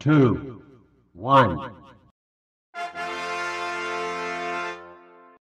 2, 1.